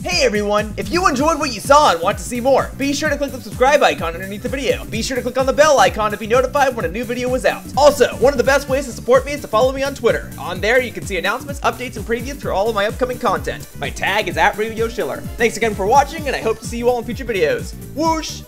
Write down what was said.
Hey everyone! If you enjoyed what you saw and want to see more, be sure to click the subscribe icon underneath the video. Be sure to click on the bell icon to be notified when a new video is out. Also, one of the best ways to support me is to follow me on Twitter. On there, you can see announcements, updates, and previews for all of my upcoming content. My tag is @RealYoshiller. Thanks again for watching, and I hope to see you all in future videos. Whoosh!